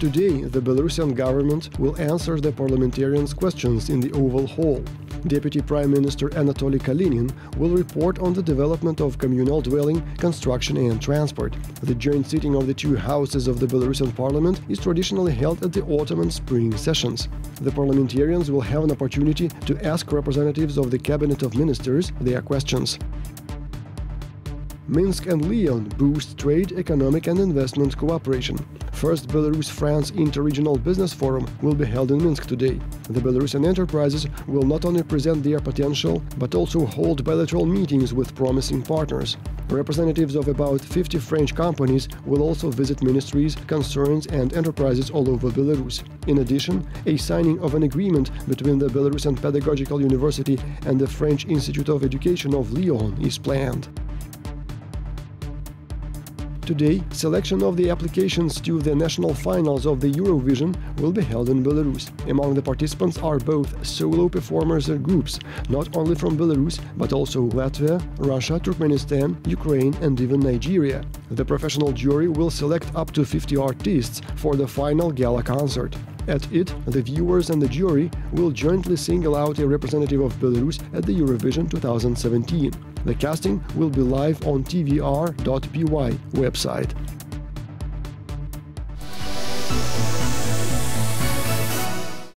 Today, the Belarusian government will answer the parliamentarians' questions in the Oval Hall. Deputy Prime Minister Anatoly Kalinin will report on the development of communal dwelling, construction and transport. The joint sitting of the two houses of the Belarusian parliament is traditionally held at the autumn and spring sessions. The parliamentarians will have an opportunity to ask representatives of the Cabinet of Ministers their questions. Minsk and Lyon boost trade, economic and investment cooperation. First Belarus-France Inter-Regional Business Forum will be held in Minsk today. The Belarusian enterprises will not only present their potential, but also hold bilateral meetings with promising partners. Representatives of about 50 French companies will also visit ministries, concerns and enterprises all over Belarus. In addition, a signing of an agreement between the Belarusian Pedagogical University and the French Institute of Education of Lyon is planned. Today, selection of the applications to the national finals of the Eurovision will be held in Belarus. Among the participants are both solo performers and groups, not only from Belarus, but also Latvia, Russia, Turkmenistan, Ukraine and even Nigeria. The professional jury will select up to 50 artists for the final gala concert. At it, the viewers and the jury will jointly single out a representative of Belarus at the Eurovision 2017. The casting will be live on tvr.by website.